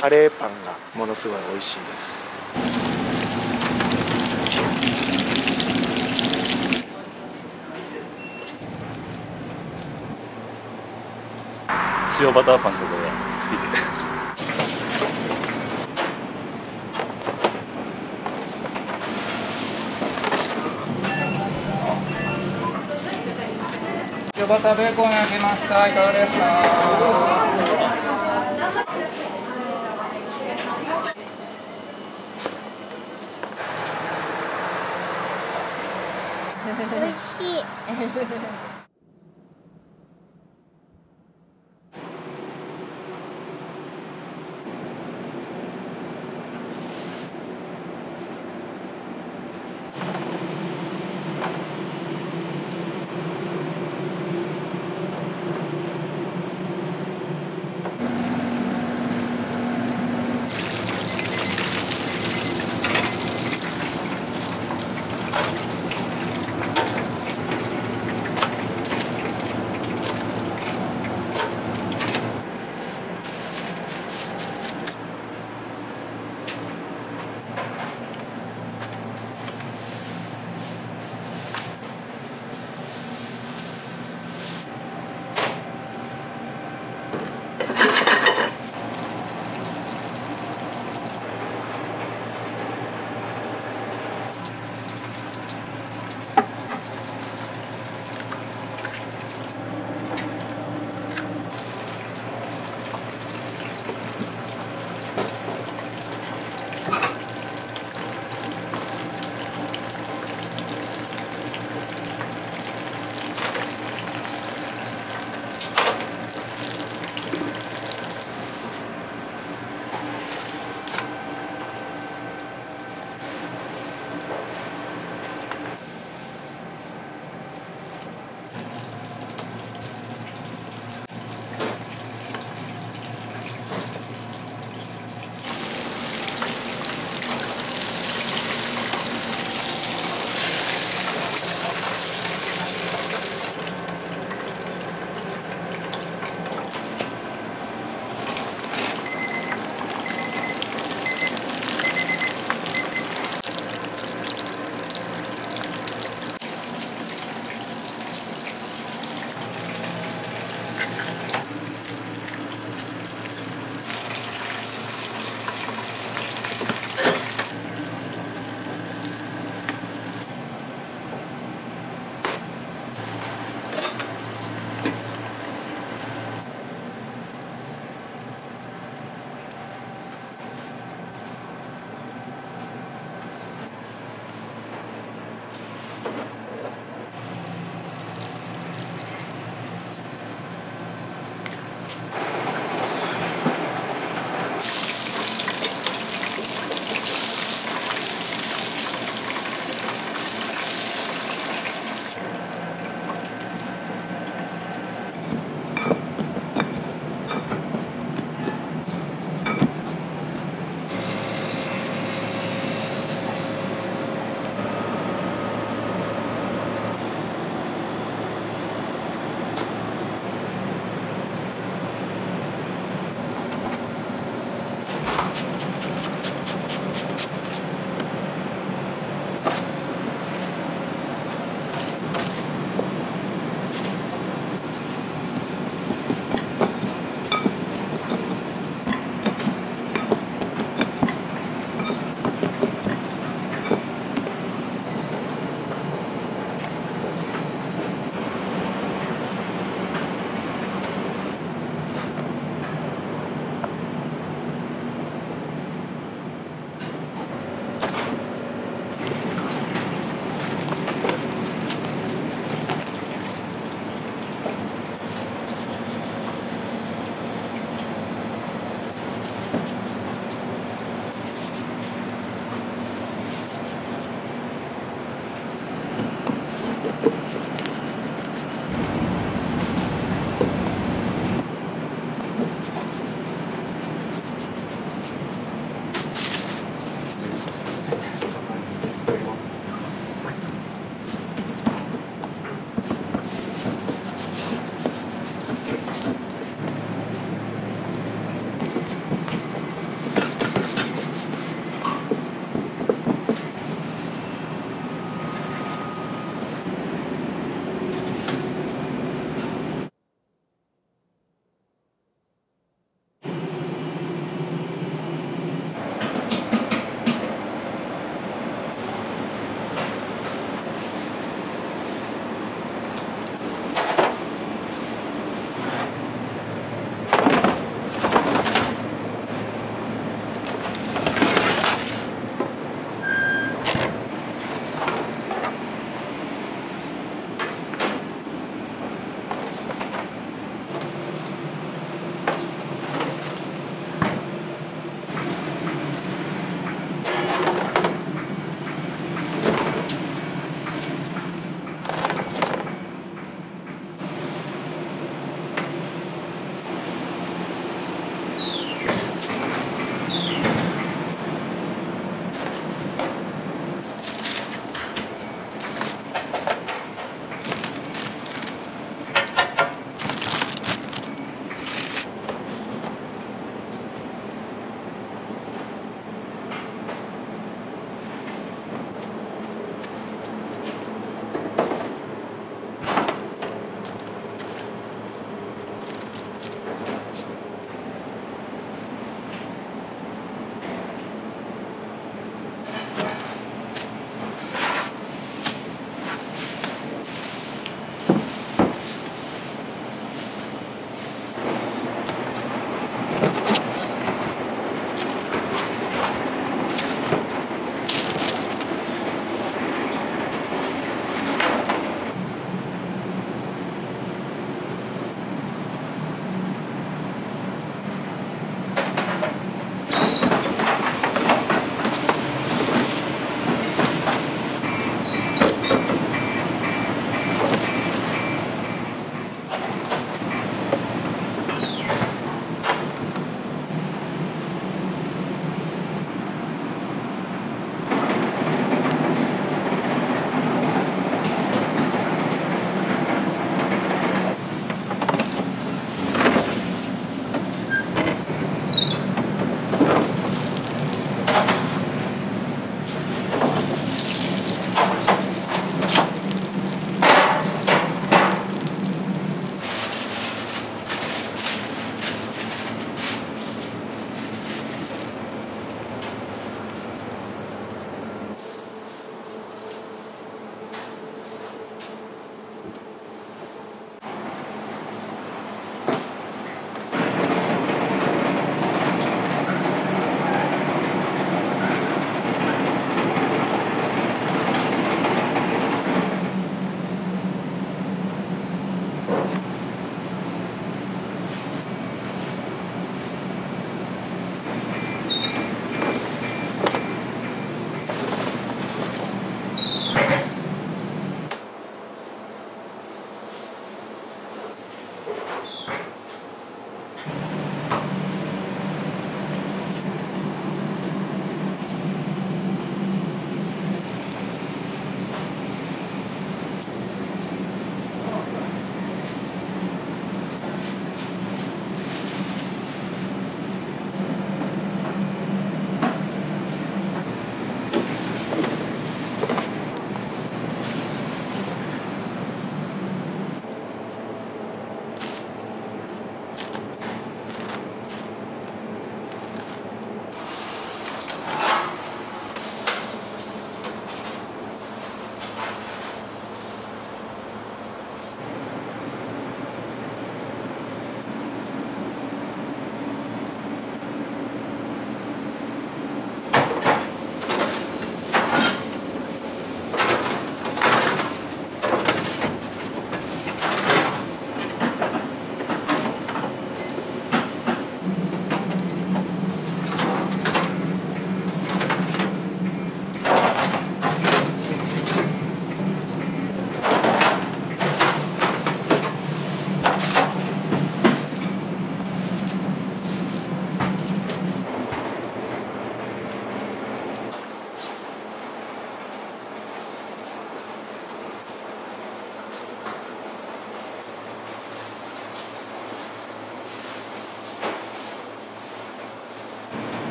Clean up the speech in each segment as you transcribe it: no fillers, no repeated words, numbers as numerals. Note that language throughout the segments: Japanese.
カレーパンがものすごい美味しいです。塩バターパンとかが好きで塩バターベーコン焼きました。いかがですか？おいしい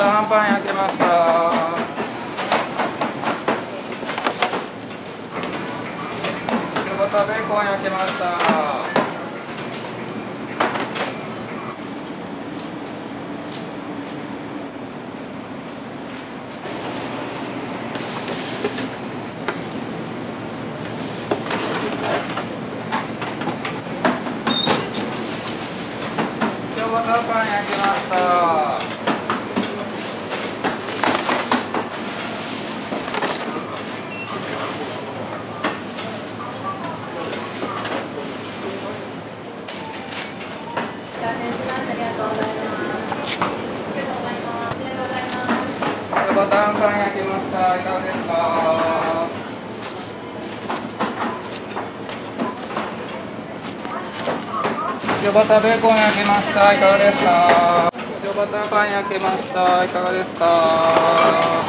たあんパン焼けました。久保田ベーコン焼けました。久保田パン焼けました。久保田あんパン焼きました。いかがですか。久保田ベーコン焼きました。いかがですか。久保田パン焼きました。いかがですか。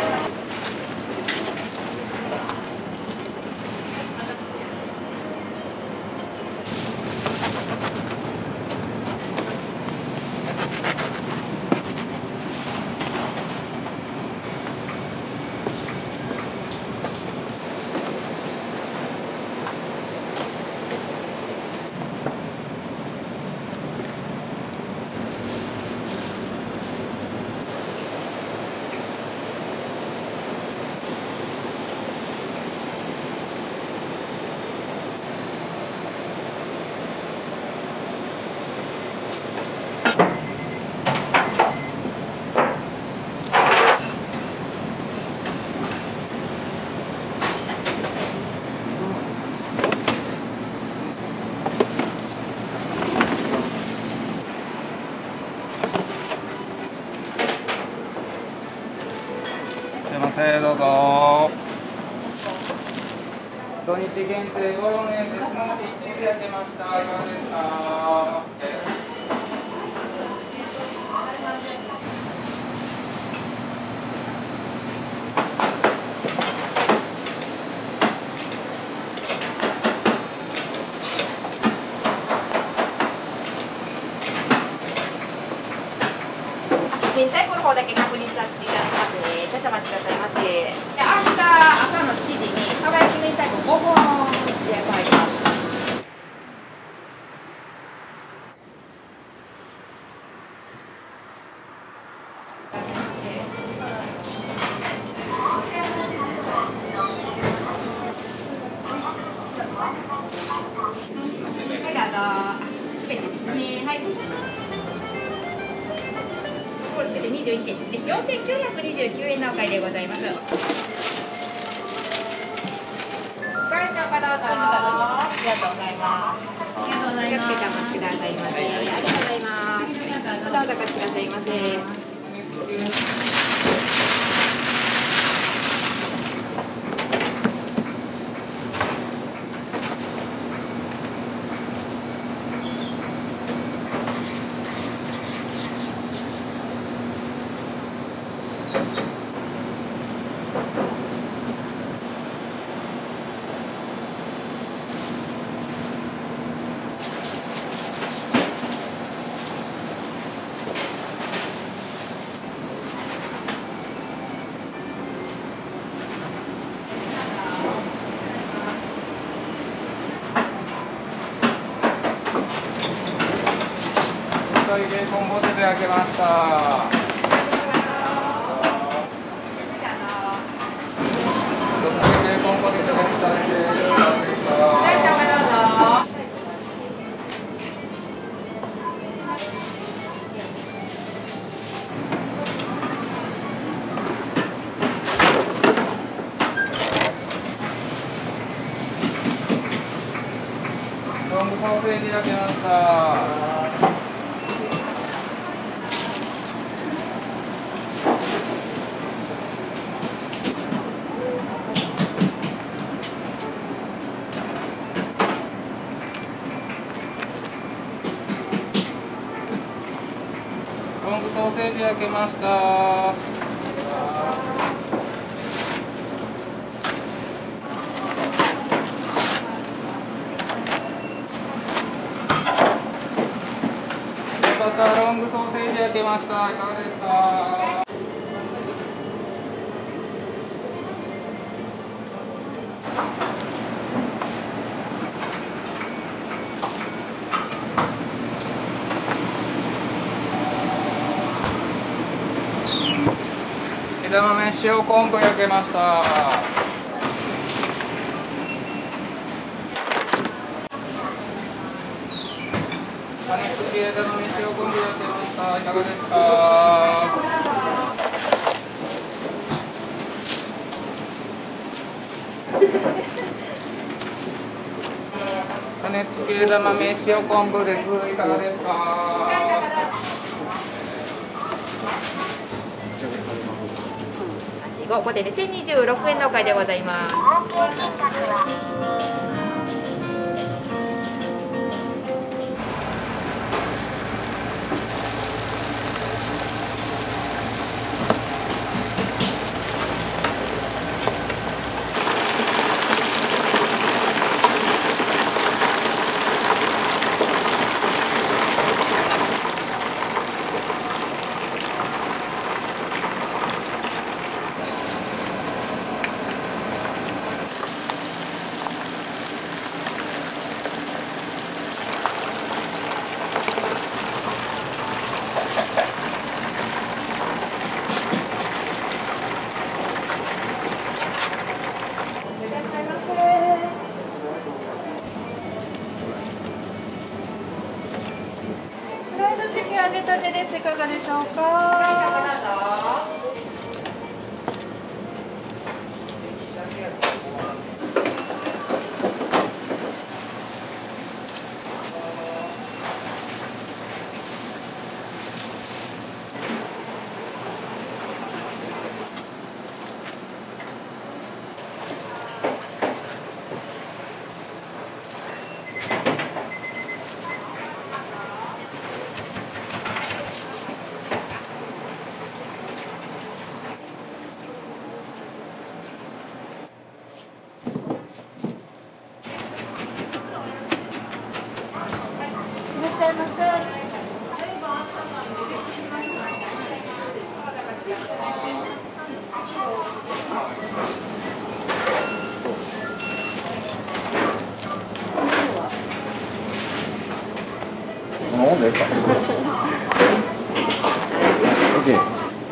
どうぞ。土日限定ゴロネーゼスモーティーチーズ焼けました。いかがですか。明太子の方だけ確認させていただきますね。少々お待ちくださいませ。で、明日朝の7時に蒲焼き明太子5本で入ります。4929円のお買いでございます。ご来場かどうぞ。ありがとうございます。気をつけてお待ちくださいませ。ありがとうございます。どうぞお待ちくださいませ。ベーコンポテト焼けました。ベーコンポテトロングソーセージ焼けました。ロングソーセージ焼けました。またロングソーセージ焼けました。いかがですか。枝豆塩昆布焼けました。加熱付き枝豆塩昆布焼けました。いかがですか？加熱付き枝豆塩昆布です。いかがですか？ここで1026円のお買いでございます。揚げたてです。いかがでしょうか？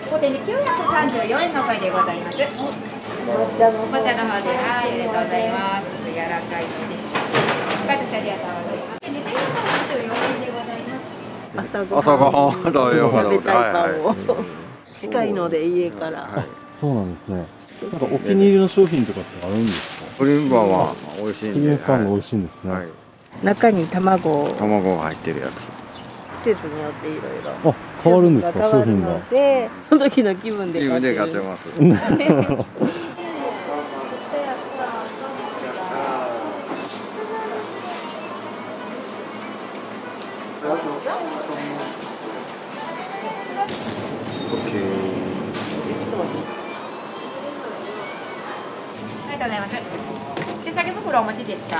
ここで934円の回でございます。お茶の方で、はい、ありがとうございます。柔らかいので。朝ごはん食べたいパンを近いので家から。そうなんですね。なんかお気に入りの商品とかってあるんですか？クリームパンは美味しいんで。クリームパンが美味しいんですね。中に卵が入ってるやつ。季節によっていろいろ。あ、変わるんですか商品が？で、その時の気分で。気分で買ってます。ありがとうございます。手提げ袋お持ちですか？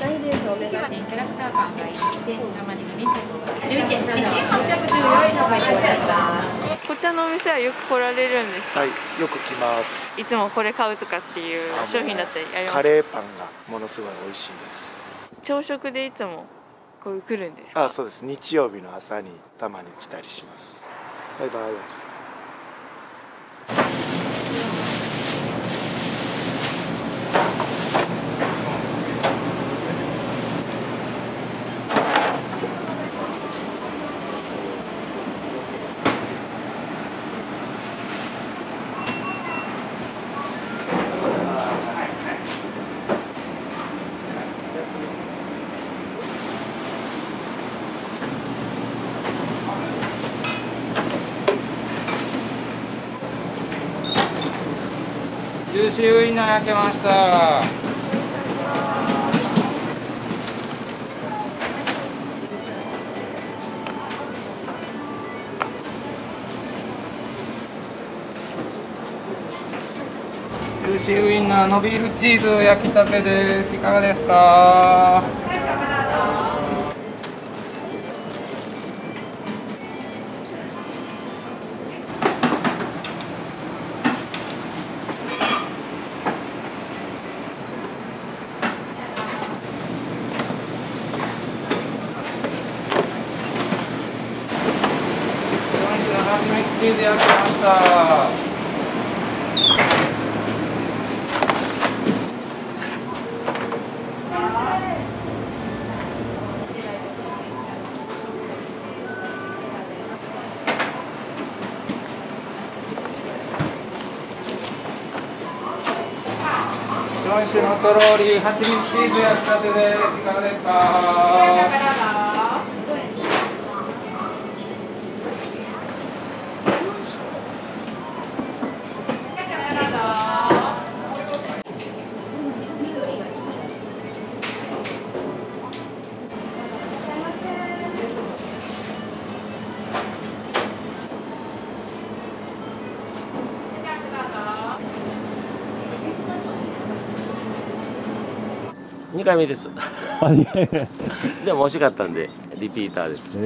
ないですよね。キャラクターパンがいいで、生肉に11.814円のお買いでございます。こちらのお店はよく来られるんですか？はい、よく来ます。いつもこれ買うとかっていう商品だったりありますか？カレーパンがものすごい美味しいです。朝食でいつもこう来るんですか？あ、そうです。日曜日の朝にたまに来たりします。バイバイ。ジューシーウインナー焼けました。ジューシーウインナーのビーフチーズ焼きたてです。いかがですか？初めて焼きました。今週のとろり、はちみつチーズ焼きたてです。いかがですか？2回目です。でも美味しかったんでリピーターです。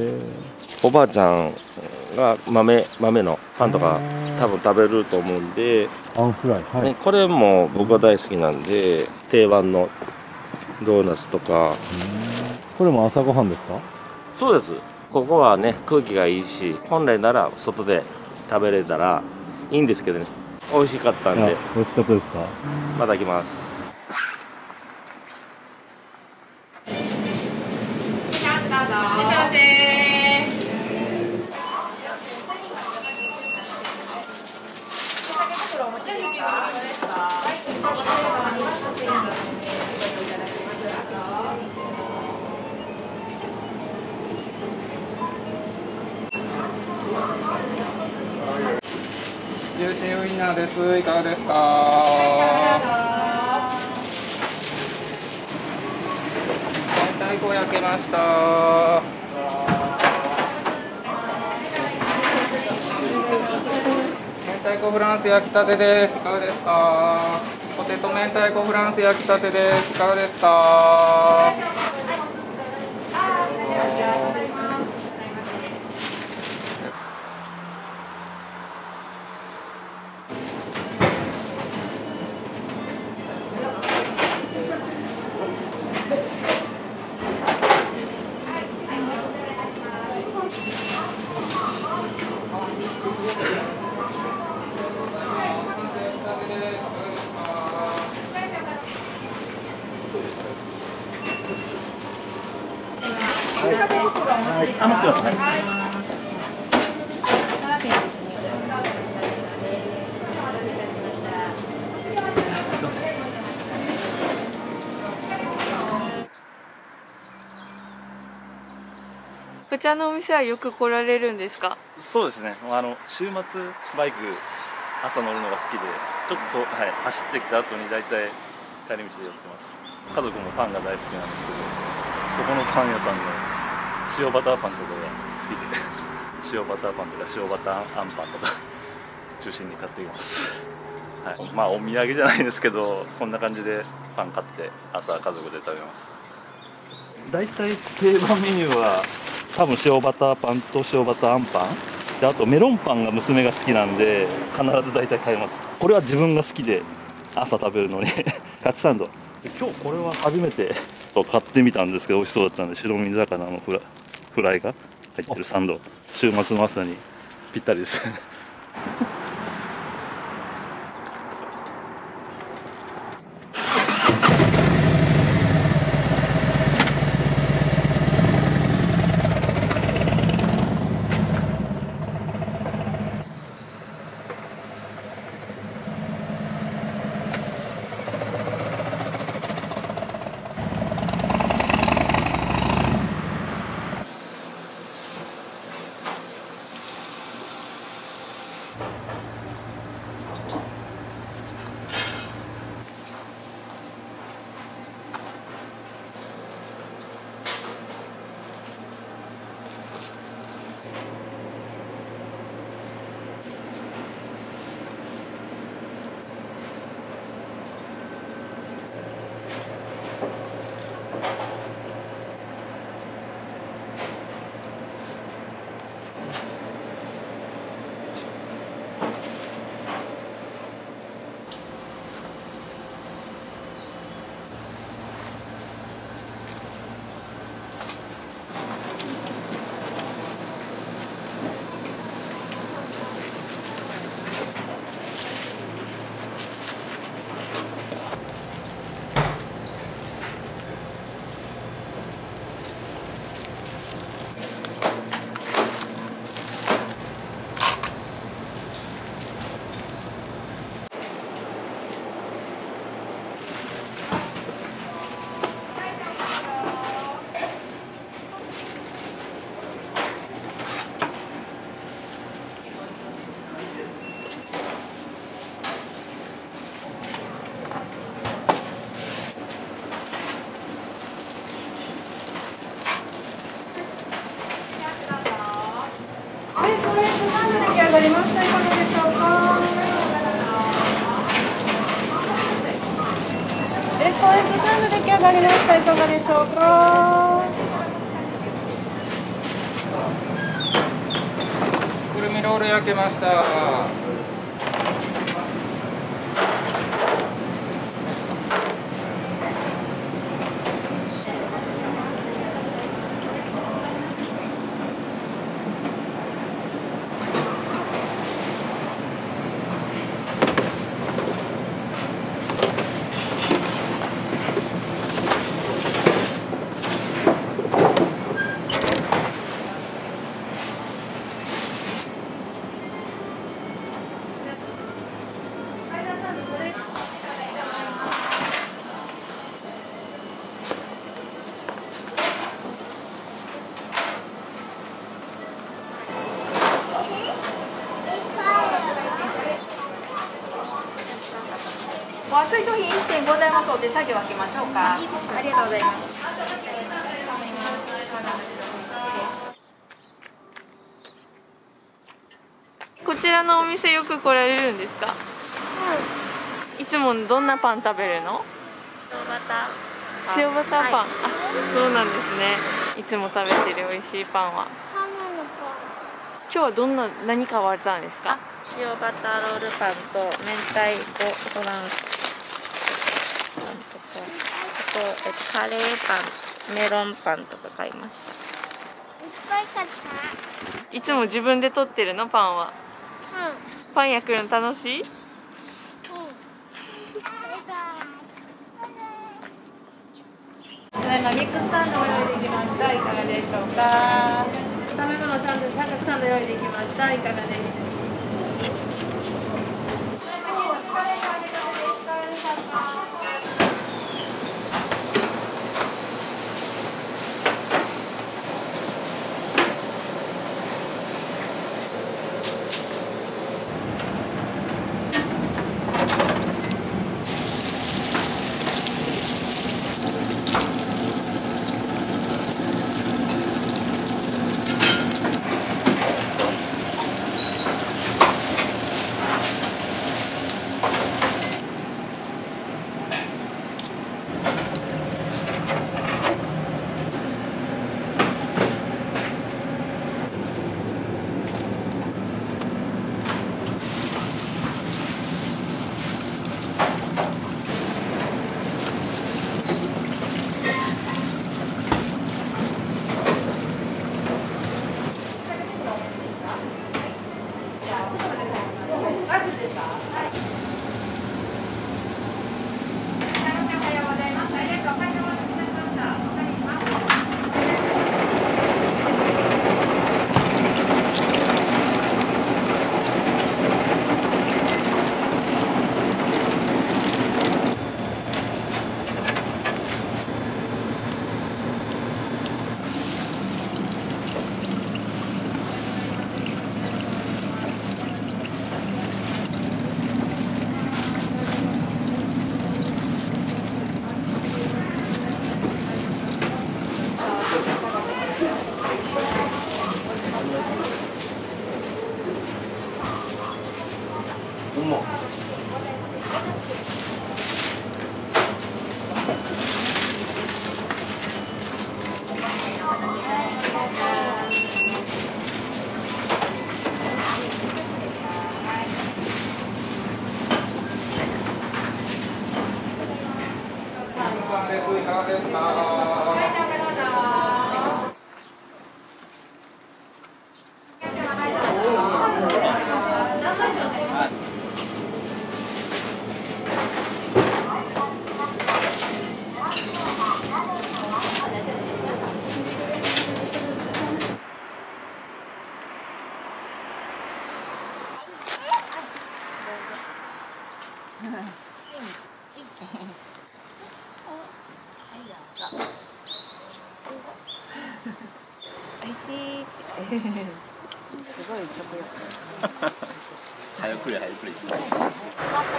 おばあちゃんが豆のパンとか多分食べると思うんで、あんフライ、はい、これも僕は大好きなんで、定番のドーナツとか。これも朝ごはんですか？そうです。ここはね空気がいいし、本来なら外で食べれたらいいんですけどね。美味しかったんで。美味しかったですか？また来ます。ジューシーウインナーです。いかがですか？明太子焼けました。明太子フランス焼きたてです。いかがですか？ポテト明太子フランス焼きたてです。いかがですか？こちらのお店はよく来られるんですか？そうですね。週末バイク朝乗るのが好きで、ちょっと、はい、走ってきた後に大体帰り道で寄ってます。家族もパンが大好きなんですけど。ここのパン屋さんの塩バターパンとかが好きで、塩バターパンとか塩バターあんパンとか中心に買っています、はい、まあお土産じゃないですけど、そんな感じでパン買って朝家族で食べます。大体定番メニューは多分塩バターパンと塩バターあんパンで、あとメロンパンが娘が好きなんで必ず大体買います。これは自分が好きで朝食べるのにカツサンド、今日これは初めて買ってみたんですけど、美味しそうだったんで、白身魚のフライが入ってるサンド、週末の朝にぴったりですいかがでしょうか。くるみロール焼けました。熱い商品 1.5 ございますので、作業開けましょうか。ありがとうございます。こちらのお店よく来られるんですか？うん。いつもどんなパン食べるの？塩バターパン。はい、あ、そうなんですね。いつも食べてる美味しいパンは。ハムのパン。今日は何買われたんですか？塩バターロールパンと明太子トランス。カレーパン、メロンパンとか買いました。いっぱい買った。いつも自分で取ってるのパンは？うん。パン焼くの楽しい？うん。ただいまミックスサンドを用意できました。いかがでしょうか。食べ物サンド、サクサンド用意できました。いかがでしょうか。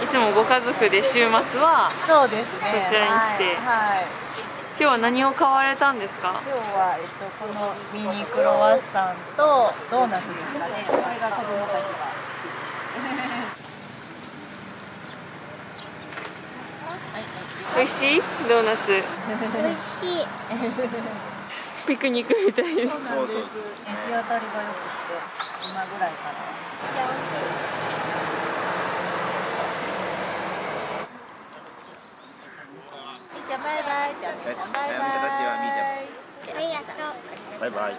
いつもご家族で週末はこちらに来て、今日は何を買われたんですか？今日は、このミニクロワッサンとドーナツですかね。これが子供たちが好き。美味しいドーナツ。美味しい。ピクニックみたいです。そうです。日当たりが良くして今ぐらいかな。バイバイ。バイバイ。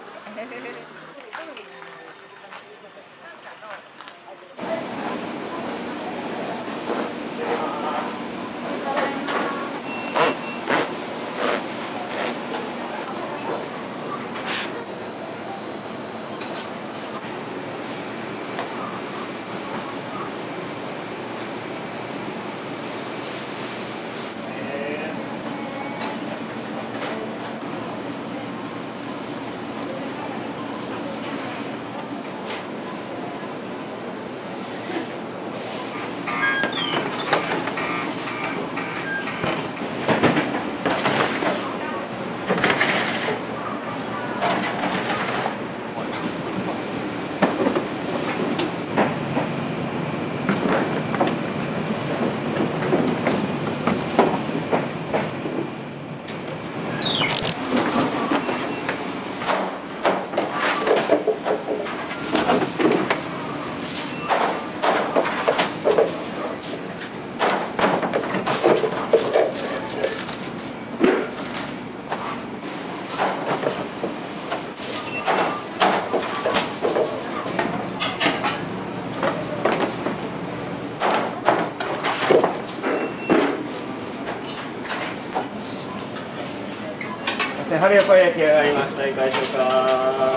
ハルヤパン焼き上がりました。いかがでしょうか。はい。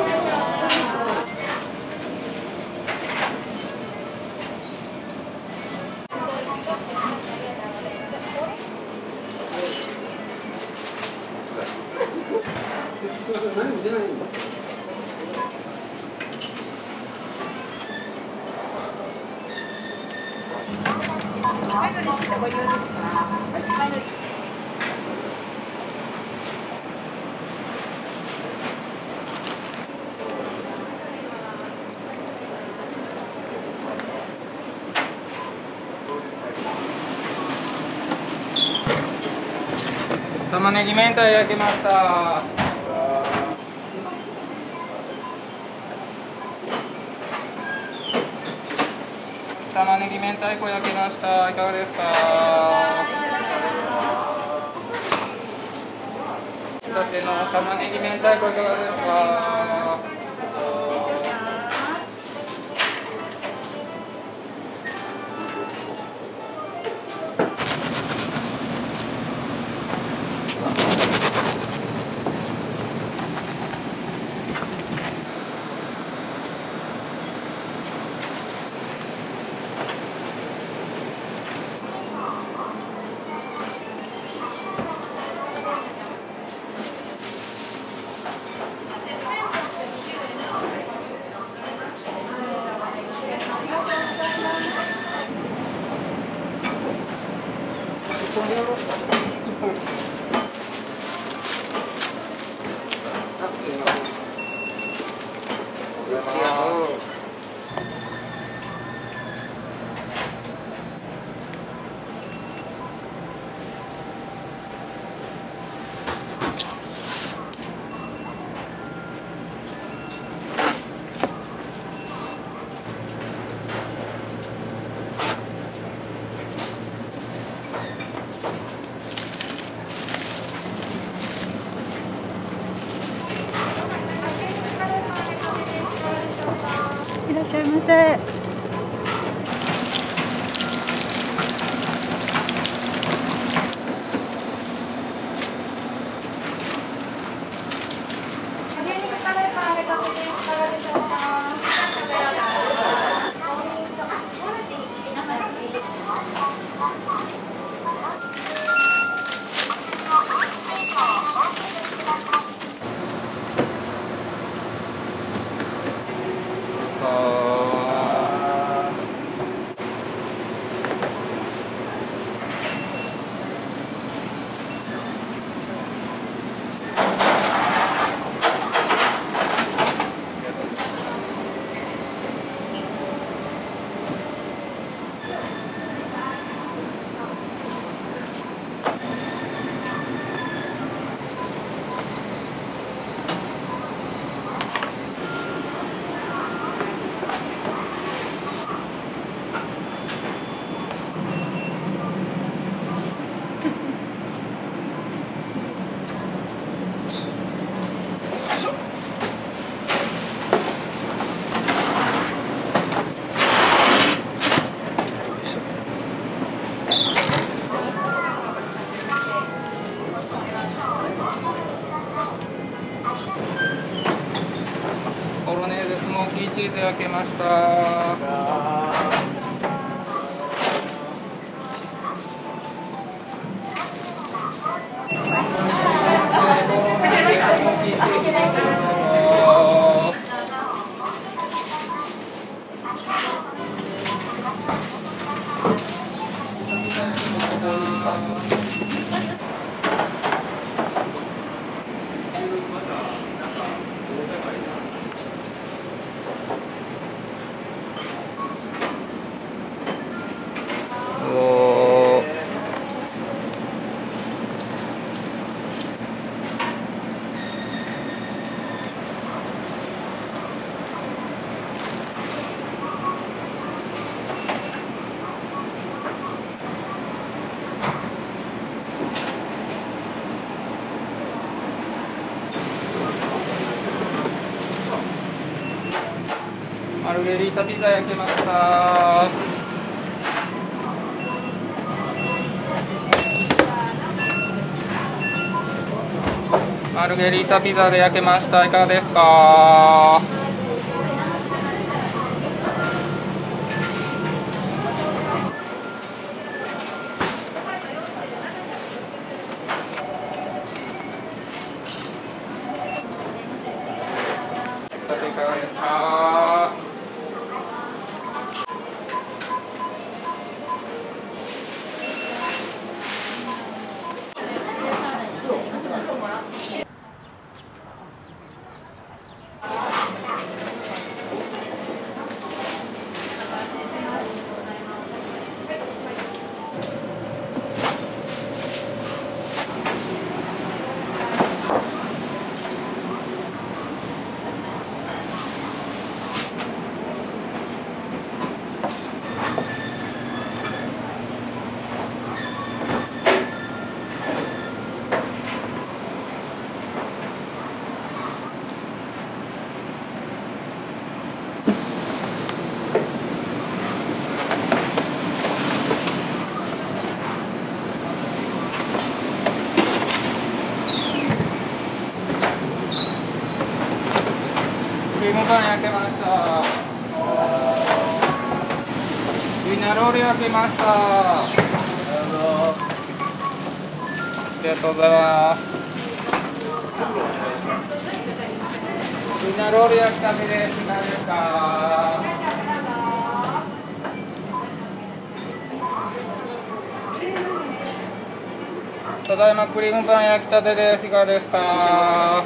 玉ねぎ明太焼けました。玉ねぎ明太子焼けました。いかがですか？さての玉ねぎ明太子いかがですか？ボネーゼスモーキーチーズ焼けました。マルゲリータピザ焼けました。マルゲリータピザで焼けました。いかがですか？いかがですか？焼けました。ウィナロール焼けました。ありがとうございます。ウィナロール焼きたてです。いかがですか？ただいまクリームパン焼きたてです。いかがですか？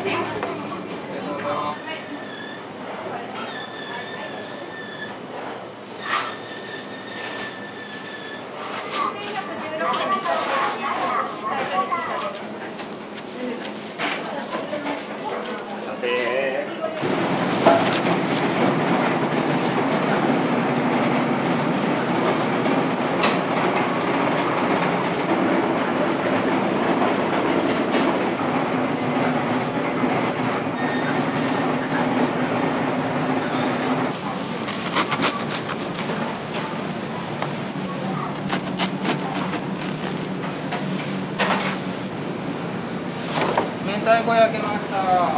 明太子焼けました。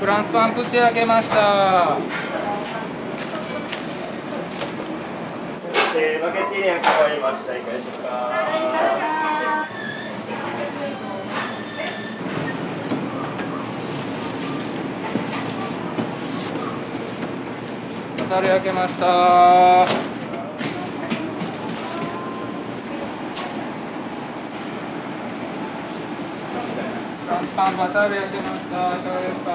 フランスパンプチ焼けました。バケティーニ焼き終わりました。いかがでしょうか？ホタル焼けました。パンバターで焼けました。どうですか？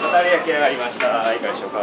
バターで焼き上がりました。いかがでしょうか？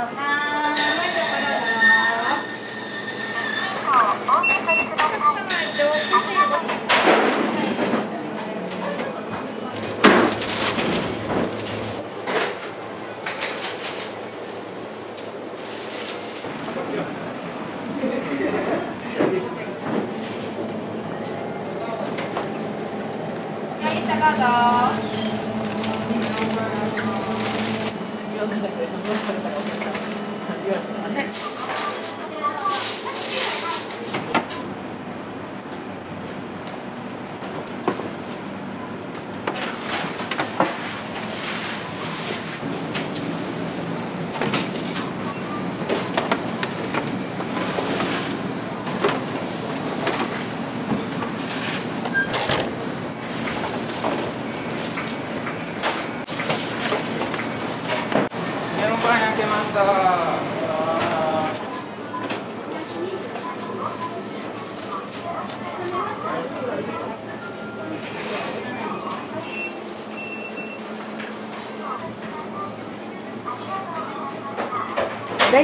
大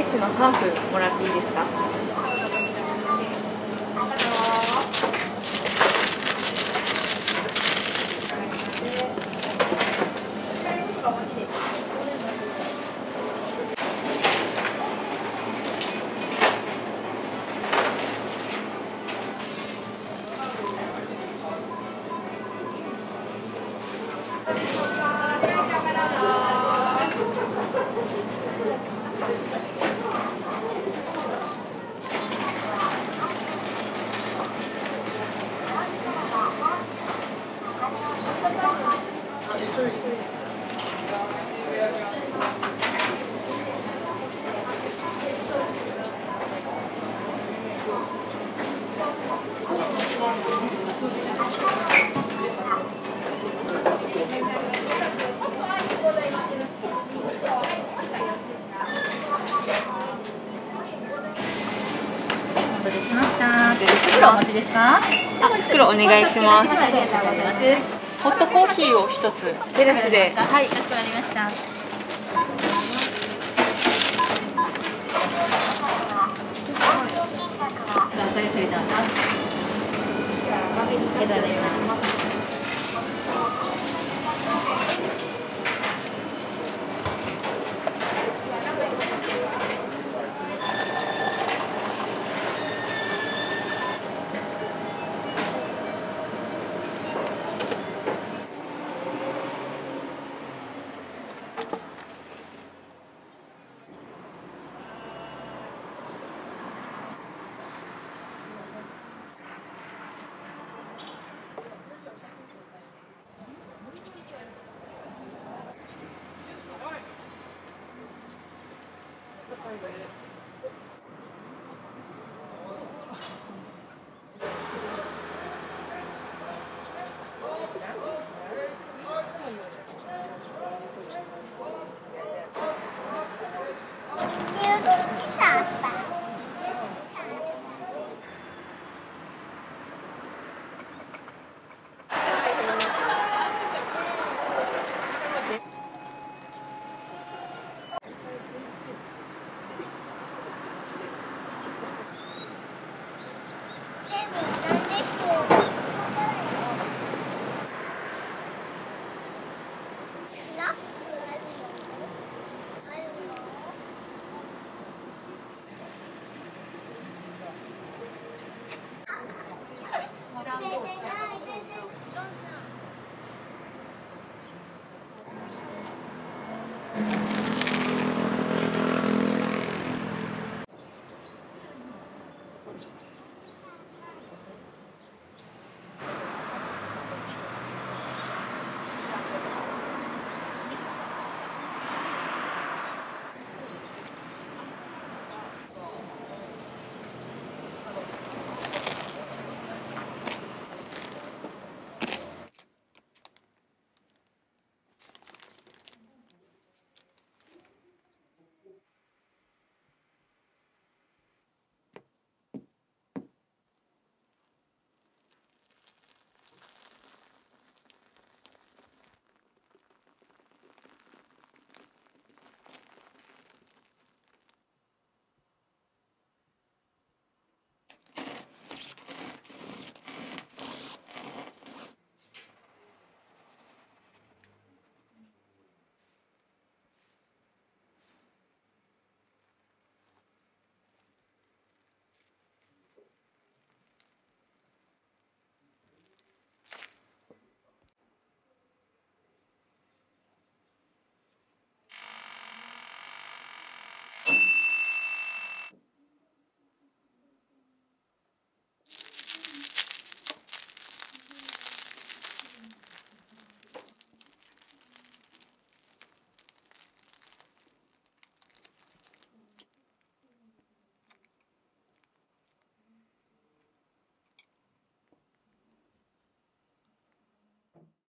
地のハーフもらっていいですか？お願いします。ホットコーヒーを一つテラスで。はい、かしこまりました。いただきます。